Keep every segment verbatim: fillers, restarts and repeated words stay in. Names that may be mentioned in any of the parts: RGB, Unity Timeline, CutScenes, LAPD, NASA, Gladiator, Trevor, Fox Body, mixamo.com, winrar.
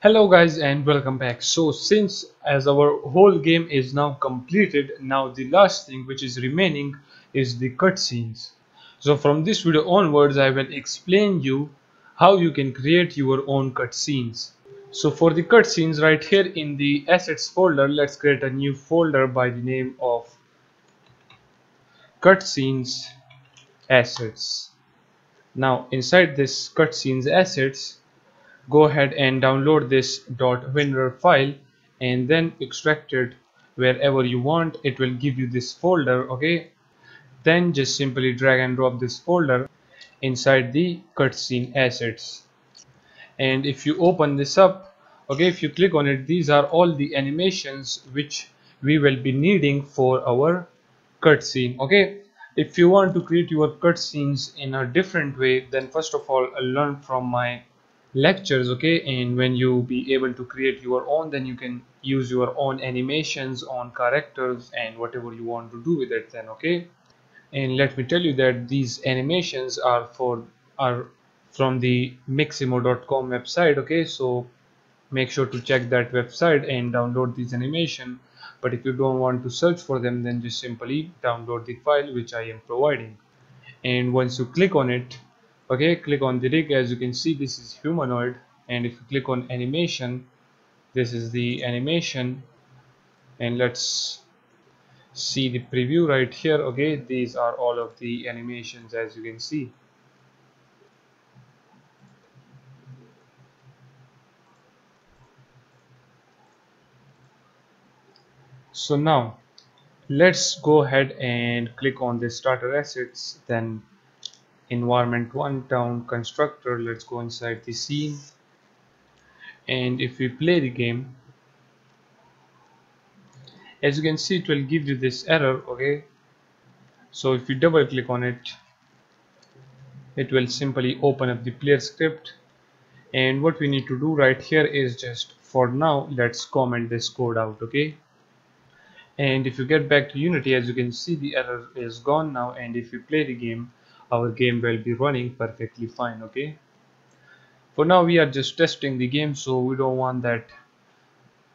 Hello guys and welcome back. So since as our whole game is now completed, now the last thing which is remaining is the cutscenes. So from this video onwards I will explain you how you can create your own cutscenes. So for the cutscenes, right here in the assets folder, let's create a new folder by the name of cutscenes assets. Now inside this cutscenes assets, go ahead and download this .winrar file and then extract it wherever you want. It will give you this folder, okay? Then just simply drag and drop this folder inside the cutscene assets. And if you open this up, okay, if you click on it, these are all the animations which we will be needing for our cutscene, okay? If you want to create your cutscenes in a different way, then first of all, I'll learn from my lectures, okay? And when you be able to create your own, then you can use your own animations on characters and whatever you want to do with it then, okay? And let me tell you that these animations are for are from the mixamo dot com website, okay? So make sure to check that website and download these animation. But if you don't want to search for them, then just simply download the file which I am providing. And once you click on it, okay, click on the rig. As you can see, this is humanoid, and if you click on animation, this is the animation. And let's see the preview right here, okay? These are all of the animations, as you can see. So now let's go ahead and click on the starter assets, then environment one, town, constructor. Let's go inside the scene, and if we play the game, as you can see, it will give you this error, okay? So if you double click on it, it will simply open up the player script. And what we need to do right here is just, for now, let's comment this code out, okay? And if you get back to Unity, as you can see, the error is gone now, and if you play the game, our game will be running perfectly fine, okay? For now we are just testing the game, so we don't want that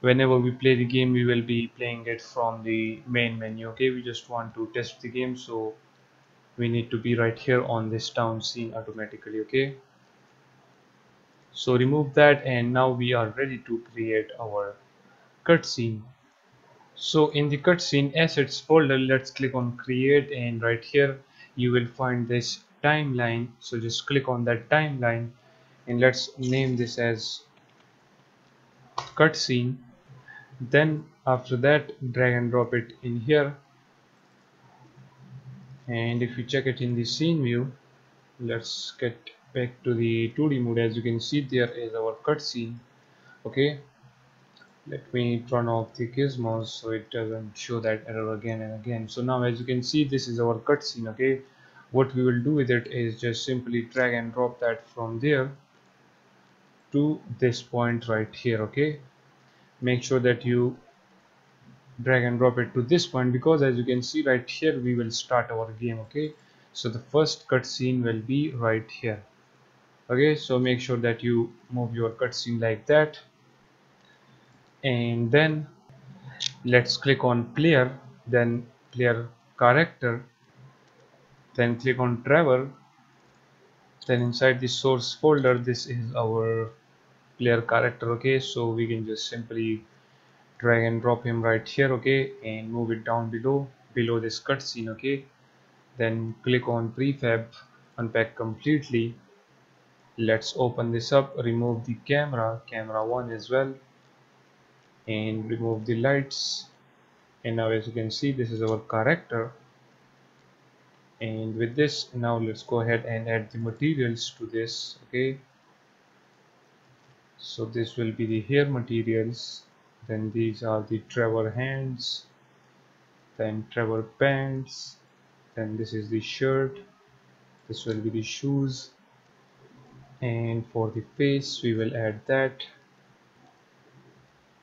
whenever we play the game we will be playing it from the main menu, okay? We just want to test the game, so we need to be right here on this town scene automatically, okay? So remove that, and now we are ready to create our cutscene. So in the cutscene assets folder, let's click on create, and right here you will find this timeline. So just click on that timeline, and let's name this as cutscene. Then after that, drag and drop it in here, and if you check it in the scene view, let's get back to the two D mode. As you can see, there is our cutscene, okay? Let me turn off the gizmos so it doesn't show that error again and again. So now, as you can see, this is our cutscene, okay? What we will do with it is just simply drag and drop that from there to this point right here, okay? Make sure that you drag and drop it to this point, because as you can see right here, we will start our game, okay? So the first cutscene will be right here, okay? So make sure that you move your cutscene like that. And then let's click on player, then player character, then click on Trevor. Then inside the source folder, this is our player character, okay? So we can just simply drag and drop him right here, okay, and move it down below below this cutscene, okay? Then click on prefab, unpack completely. Let's open this up, remove the camera camera one as well, and remove the lights. And now, as you can see, this is our character. And with this, now let's go ahead and add the materials to this, okay? So this will be the hair materials, then these are the Trevor hands, then Trevor pants, then this is the shirt, this will be the shoes, and for the face we will add that.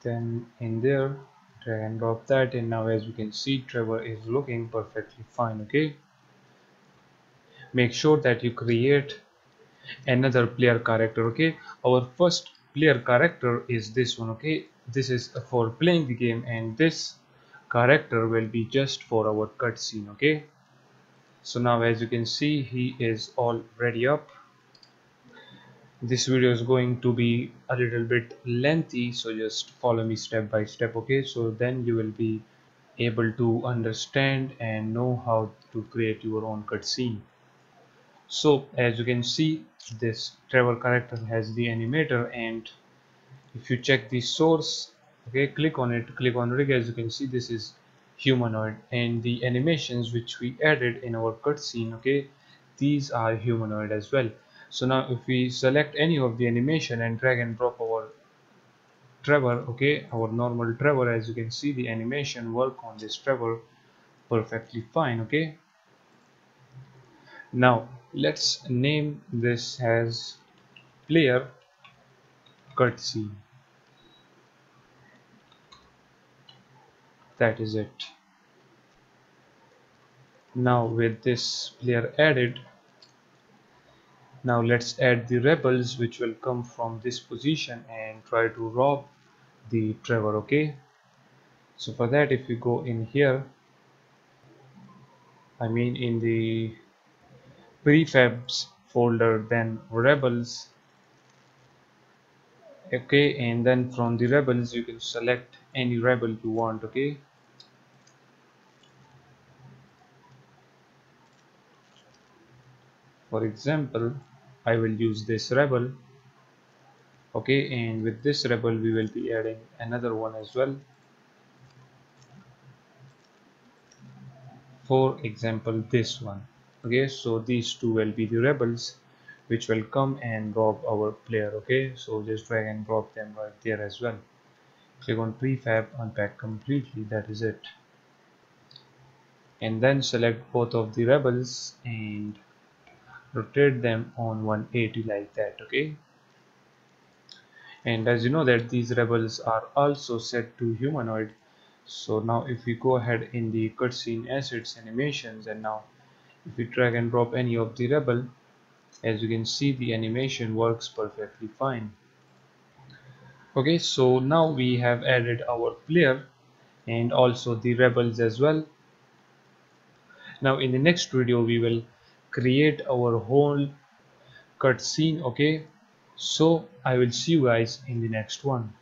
Then in there, drag and drop that, and now as you can see, Trevor is looking perfectly fine, okay? Make sure that you create another player character, okay? Our first player character is this one. Okay, this is for playing the game, and this character will be just for our cutscene. Okay, so now as you can see, he is already up. This video is going to be a little bit lengthy, so just follow me step by step. Okay, so then you will be able to understand and know how to create your own cutscene. So as you can see, this Trevor character has the animator, and if you check the source, okay, click on it, click on rig, as you can see this is humanoid, and the animations which we added in our cutscene, okay, these are humanoid as well. So now if we select any of the animation and drag and drop our Trevor, okay, our normal Trevor, as you can see the animation work on this Trevor perfectly fine. Okay, now let's name this as player cutscene. That is it. Now with this player added, now let's add the rebels which will come from this position and try to rob the Trevor. Okay, so for that, if you go in here, I mean in the prefabs folder, then rebels, okay, and then from the rebels you can select any rebel you want. Okay, for example, I will use this rebel. Okay, and with this rebel we will be adding another one as well. For example, this one. Okay, so these two will be the rebels which will come and rob our player. Okay, so just drag and drop them right there as well. Click on prefab, unpack completely, that is it, and then select both of the rebels and rotate them on one eighty like that. Okay, and as you know that these rebels are also set to humanoid. So now if we go ahead in the cutscene assets animations, and now if we drag and drop any of the rebel, as you can see the animation works perfectly fine. Okay, so now we have added our player and also the rebels as well. Now in the next video we will create our whole cutscene. Okay, so I will see you guys in the next one.